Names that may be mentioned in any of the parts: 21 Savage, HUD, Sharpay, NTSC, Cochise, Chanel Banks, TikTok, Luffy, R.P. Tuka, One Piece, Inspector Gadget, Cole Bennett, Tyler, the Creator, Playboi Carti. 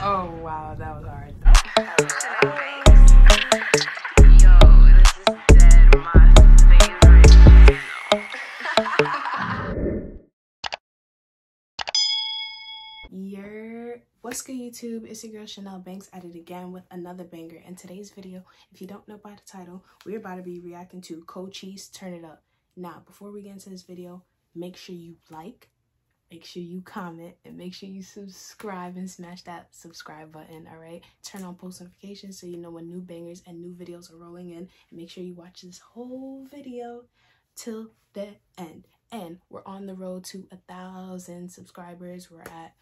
Oh wow, that was hard. Yo, this is dead my favorite channel. What's good YouTube? It's your girl Chanel Banks at it again with another banger. In today's video, if you don't know by the title, we're about to be reacting to Cochise Turn It Up. Now, before we get into this video, make sure you like, make sure you comment, and make sure you subscribe and smash that subscribe button, all right? Turn on post notifications so you know when new bangers and new videos are rolling in. And make sure you watch this whole video till the end. And we're on the road to 1,000 subscribers. We're at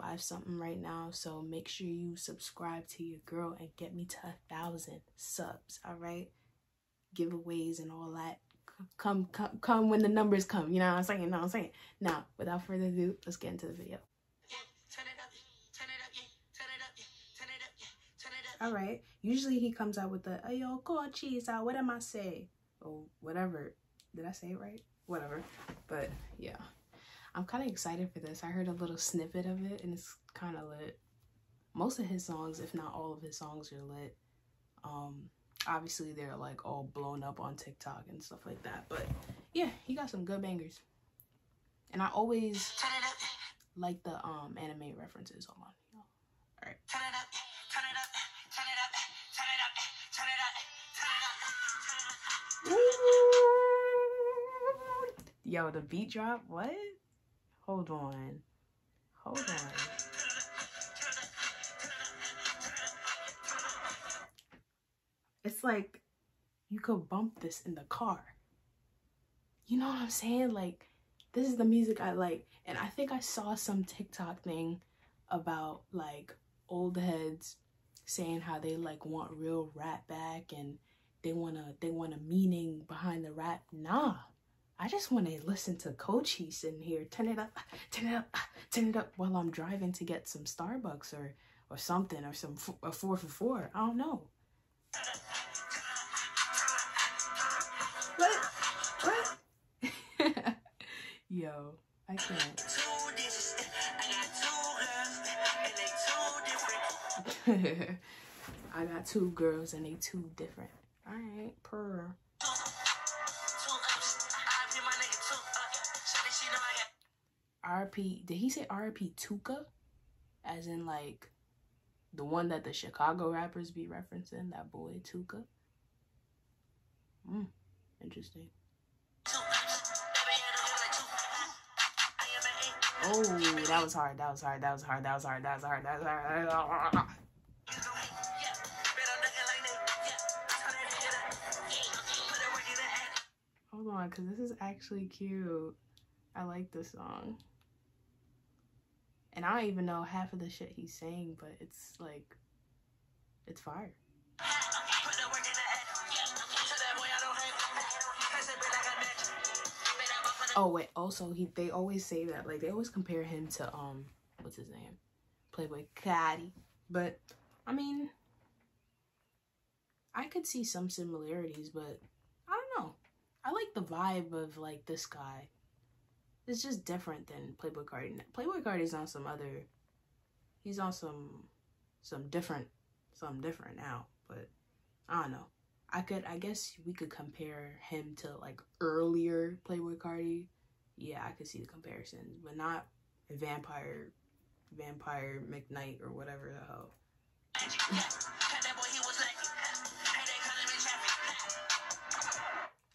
5-something right now, so make sure you subscribe to your girl and get me to 1,000 subs, all right? Giveaways and all that. Come when the numbers come, you know what I'm saying? Now, without further ado, let's get into the video. All right. Usually he comes out with the yo, Cochise, what am I say? Or whatever. Did I say it right? Whatever. But yeah, I'm kind of excited for this. I heard a little snippet of it, and it's kind of lit. Most of his songs, if not all of his songs, are lit. Obviously they're like all blown up on TikTok and stuff like that, but yeah, he got some good bangers. And I always like the anime references. Hold on, all right. Turn it up, turn it up, turn it up, turn it up, turn it up, turn it up. Yo, the beat drop. What? Hold on, hold on. It's like you could bump this in the car. You know what I'm saying? Like, this is the music I like. And I think I saw some TikTok thing about like old heads saying how they like want real rap back and they want a meaning behind the rap. Nah, I just want to listen to Cochise in here. Turn it up, turn it up, turn it up while I'm driving to get some Starbucks or something, or some a 4 for $4. I don't know. What? Yo, I can't. I got two girls and they two different. All right, purr. R.P. Did he say R.P. Tuka? As in like the one that the Chicago rappers be referencing, that boy Tuka. Interesting. Oh, that was hard. That was hard. That was hard. That was hard. That was hard. That was hard. That was hard. Hold on, because this is actually cute. I like this song. And I don't even know half of the shit he's saying, but it's like, it's fire. Oh wait, also they always say that, like they always compare him to what's his name? Playboi Carti. But I mean, I could see some similarities, but I don't know. I like the vibe of like this guy. It's just different than Playboi Carti. Playboi Carti is on some other, he's on some different now, but I don't know. I guess we could compare him to like earlier Playboi Carti. Yeah, I could see the comparisons, but not Vampire McKnight or whatever the hell.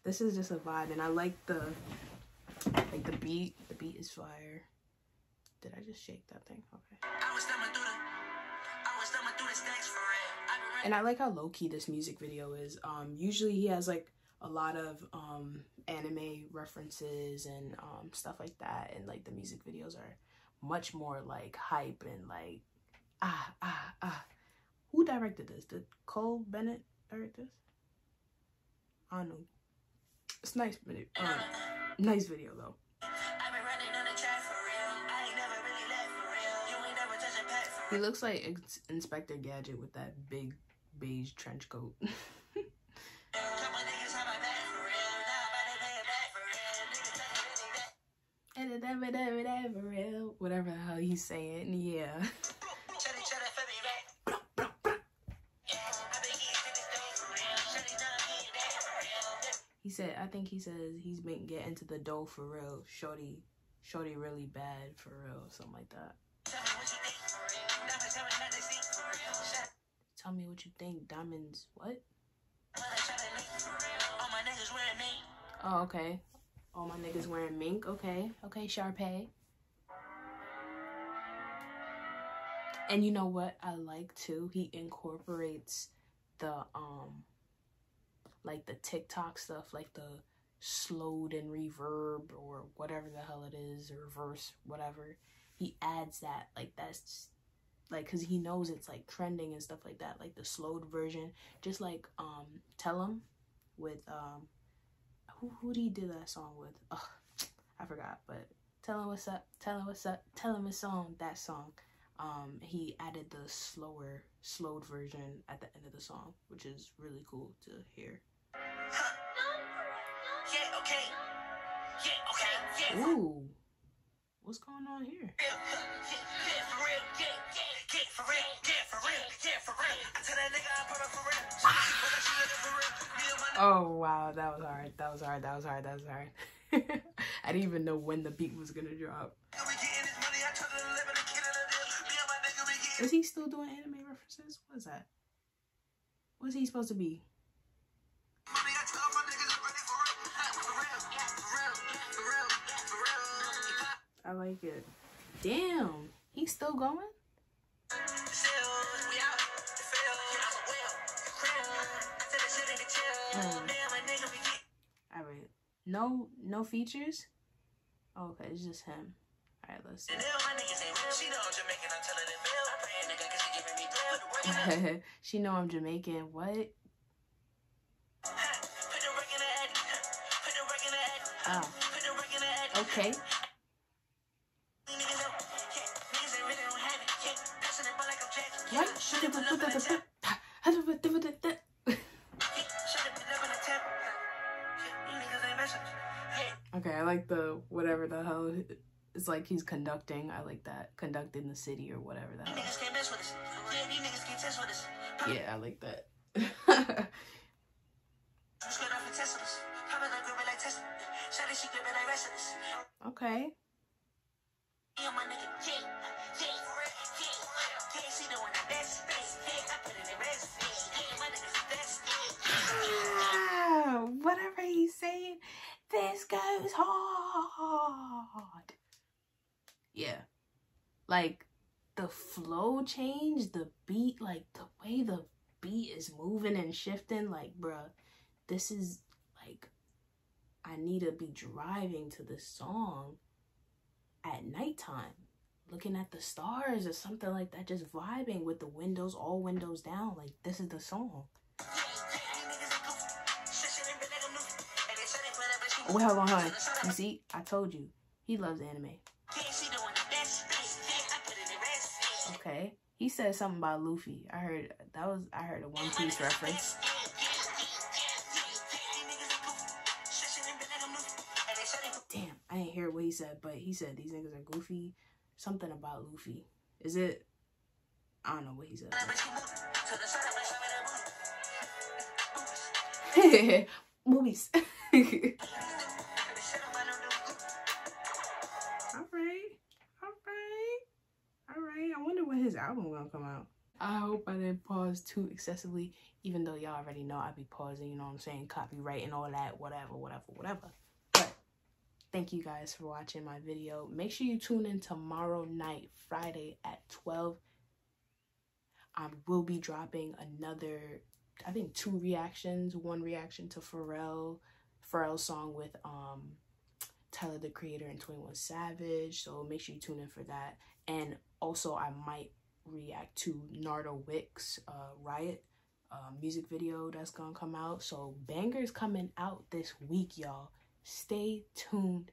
This is just a vibe, and I like the beat. The beat is fire. Did I just shake that thing? Okay. And I like how low-key this music video is. Usually he has like a lot of anime references and stuff like that, and like the music videos are much more like hype and like Who directed this? Did Cole Bennett direct this? I don't know. It's nice, but nice video though. He looks like Inspector Gadget with that big beige trench coat. whatever the hell he's saying, yeah. He said, I think he says he's been getting to the dough for real. Shorty really bad for real, something like that. Tell me what you think, diamonds, what? Oh, okay. All my niggas wearing mink. Okay. Okay, Sharpay. And you know what I like too? He incorporates the like the TikTok stuff, like the slowed and reverb or whatever the hell it is, reverse, whatever. He adds that, like that's like, because he knows it's like trending and stuff like that, like the slowed version. Just like Tell 'Em with who did he do that song with? Oh, I forgot, but Tell 'Em What's Up, Tell 'Em What's Up, Tell 'Em It's On, that song. He added the slowed version at the end of the song, which is really cool to hear. Huh. Yeah, okay. Yeah, okay. Yeah. Ooh. What's going on here? Yeah, for real. Yeah, yeah, for real. Yeah, for real. Yeah, for real. I tell that nigga I put up for real. Oh wow, that was hard. That was hard. That was hard. That was hard. I didn't even know when the beat was gonna drop. Is he still doing anime references? What is that? What's he supposed to be? I like it. Damn, he's still going? All right, no features. Oh, okay, it's just him. All right, let's see. She know I'm Jamaican. What? Oh. Okay. What? Okay, I like the whatever the hell. It's like he's conducting. I like that. Conducting the city or whatever the hell. Yeah, I like that. Okay. Ah, whatever he's saying. This goes hard. Yeah. Like, the flow change, the beat, like, the way the beat is moving and shifting, like, bruh, this is, like, I need to be driving to this song at nighttime, looking at the stars or something like that, just vibing with the windows, all windows down. Like, this is the song. Wait, hold on, honey. You see, I told you. He loves anime. Okay. He said something about Luffy. I heard a One Piece reference. Damn, I didn't hear what he said, but he said these niggas are goofy. Something about Luffy. Is it? I don't know what he said. Movies. All right. I wonder when his album gonna come out. I hope I didn't pause too excessively, even though y'all already know I be pausing, you know what I'm saying, copyright and all that, whatever. But thank you guys for watching my video. Make sure you tune in tomorrow night, Friday at 12. I will be dropping another, I think, 2 reactions. One reaction to Pharrell's song with Tyler, the Creator, and 21 Savage. So make sure you tune in for that. And also I might react to Nardo Wick's Riot music video that's gonna come out. So bangers coming out this week, y'all. Stay tuned.